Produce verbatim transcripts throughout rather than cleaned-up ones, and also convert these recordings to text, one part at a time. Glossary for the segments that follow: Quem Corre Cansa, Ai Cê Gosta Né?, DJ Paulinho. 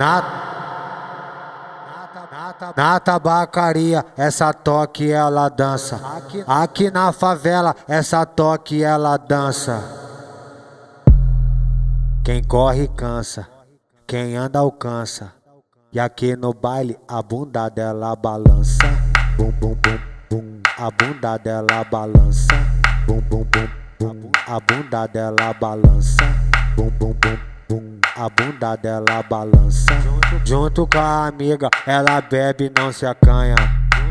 Na, na tabacaria, essa toque ela dança. Aqui na favela, essa toque ela dança. Quem corre cansa, quem anda alcança. E aqui no baile, a bunda dela balança. Bum, bum, bum, bum. A bunda dela balança. Bum, bum, bum, bum. A bunda dela balança. Bum, bum, bum, bum. A bunda dela balança. Junto com a amiga, ela bebe, não se acanha.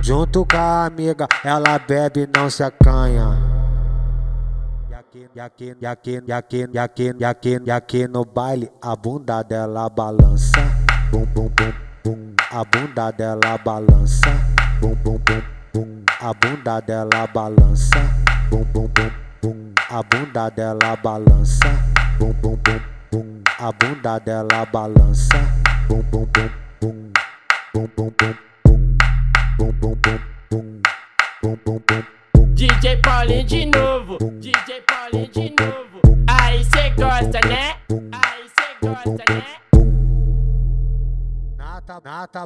Junto com a amiga, ela bebe, não se acanha. E aqui, e aqui, e aqui, e aqui, e aqui, e aqui, e aqui no baile, a bunda dela balança. Bum, bum, bum, bum. A bunda dela balança. Bum, bum, bum, bum. A bunda dela balança. Bum, bum, bum, bum. A bunda dela balança. Bum, bum, bum, bum. A bunda dela balança. Bum, bum, bum, bum. Bum, bum, bum, bum. Bum, bum, bum, bum. Bum, bum, bum, bum. D J Paulinho de novo. D J Paulinho de novo. Aí cê gosta, né? Aí cê gosta, né?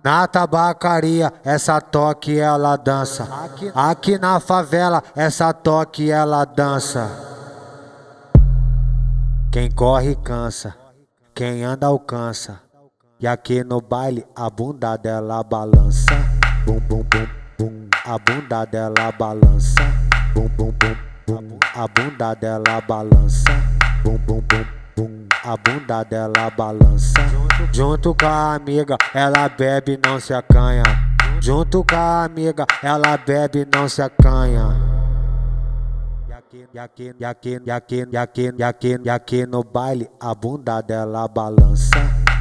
Na tabacaria, essa toque ela dança. Aqui na favela, essa toque ela dança. Quem corre cansa, quem anda alcança. E aqui no baile, a bunda dela balança. Bum, bum, bum, bum. A bunda dela balança. Bum, bum, bum, bum. A bunda dela balança. Bum, bum, bum, bum. A bunda dela balança. Junto com a amiga, ela bebe, não se acanha. Junto com a amiga, ela bebe, não se acanha. E aqui, e aqui, e aqui, e aqui, e aqui, e aqui, e aqui no baile, a bunda dela balança.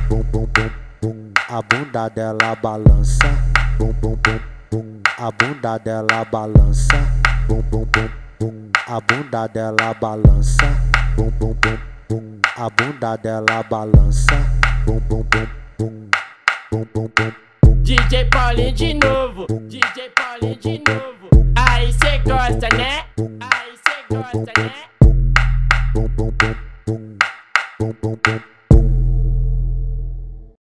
Bum, bum, bum, bum. A bunda dela balança. Bum, bum, bum, bum. A bunda dela balança. Bum, bum, bum, bum. A bunda dela balança. Bum, bum, bum, bum. A bunda dela balança. Bum, bum, bum, bum. Bum, bum, bum, bum. D J Paulinho de novo. D J Paulinho de novo. Aí cê gosta, né? Aí cê gosta, né?